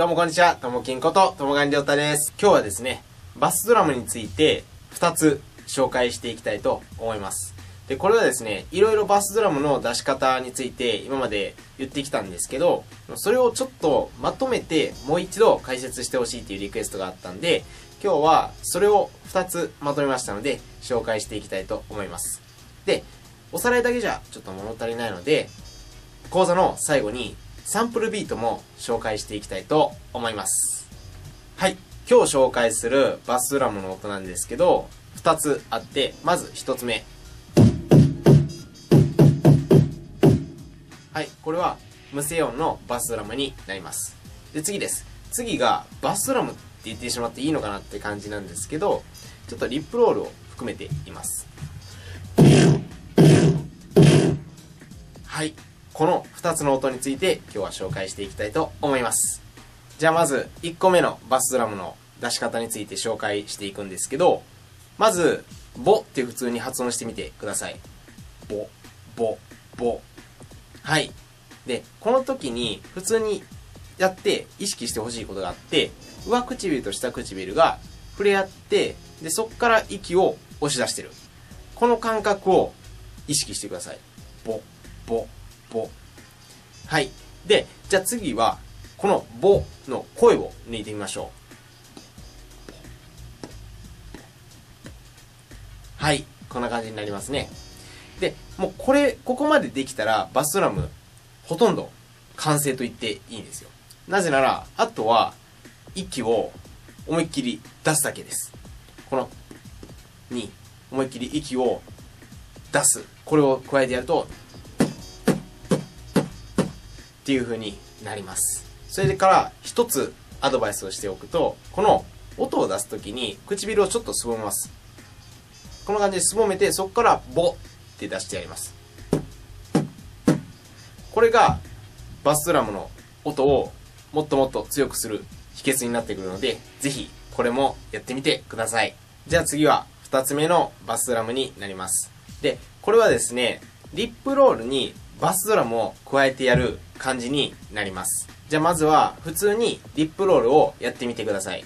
どうもこんにちは、ともきんこと、ともがんりょうたです。今日はですね、バスドラムについて2つ紹介していきたいと思います。で、これはですね、いろいろバスドラムの出し方について今まで言ってきたんですけど、それをちょっとまとめてもう一度解説してほしいっていうリクエストがあったんで、今日はそれを2つまとめましたので、紹介していきたいと思います。で、おさらいだけじゃちょっと物足りないので、講座の最後にサンプルビートも紹介していきたいと思います。はい。今日紹介するバスドラムの音なんですけど、2つあって、まず1つ目。はい。これは無声音のバスドラムになります。で、次です。次がバスドラムって言ってしまっていいのかなって感じなんですけど、ちょっとリップロールを含めています。はい。この2つの音について今日は紹介していきたいと思います。じゃあまず1個目のバスドラムの出し方について紹介していくんですけど、まず、ボって普通に発音してみてください。ボ、ボ、ボ。はい。で、この時に普通にやって意識してほしいことがあって、上唇と下唇が触れ合って、で、そこから息を押し出してる。この感覚を意識してください。ボ、ボ。はい。で、じゃあ次は、このボの声を抜いてみましょう。はい。こんな感じになりますね。で、もうここまでできたら、バスドラム、ほとんど完成と言っていいんですよ。なぜなら、あとは、息を思いっきり出すだけです。この、に、思いっきり息を出す。これを加えてやると、っていう風になります。それから一つアドバイスをしておくと、この音を出すときに唇をちょっとすぼめます。この感じですぼめて、そこからボって出してやります。これがバスドラムの音をもっともっと強くする秘訣になってくるので、ぜひこれもやってみてください。じゃあ次は2つ目のバスドラムになります。で、これはですね、リップロールにバスドラムを加えてやる感じになります。じゃあまずは普通にリップロールをやってみてください。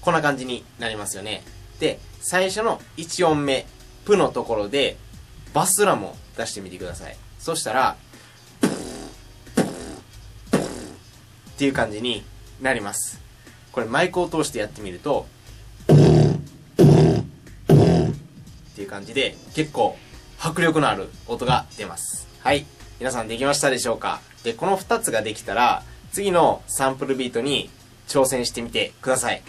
こんな感じになりますよね。で、最初の1音目、プのところでバスドラムを出してみてください。そしたら、っていう感じになります。これマイクを通してやってみると、っていう感じで結構迫力のある音が出ます。はい。皆さんできましたでしょうか？で、この2つができたら、次のサンプルビートに挑戦してみてください。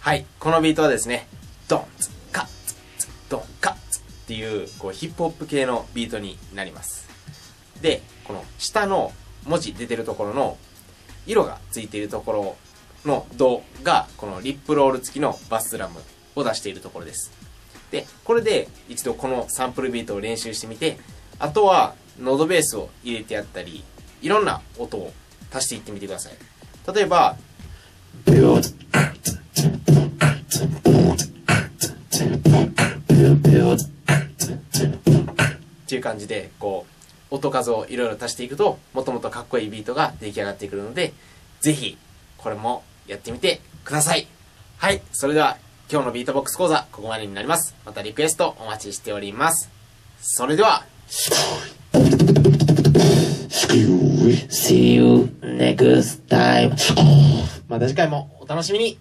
はい。このビートはですね、ドンツッカッツッツッドンカッツッっていう、こうヒップホップ系のビートになります。で、この下の文字出てるところの色がついているところのドがこのリップロール付きのバスドラムを出しているところです。で、これで一度このサンプルビートを練習してみて、あとは喉ベースを入れてやったり、いろんな音を足していってみてください。例えば、っていう感じで、こう、音数をいろいろ足していくと、もともとかっこいいビートが出来上がってくるので、ぜひ、これもやってみてください。はい。それでは、今日のビートボックス講座、ここまでになります。またリクエストお待ちしております。それでは、See you next time. また次回もお楽しみに。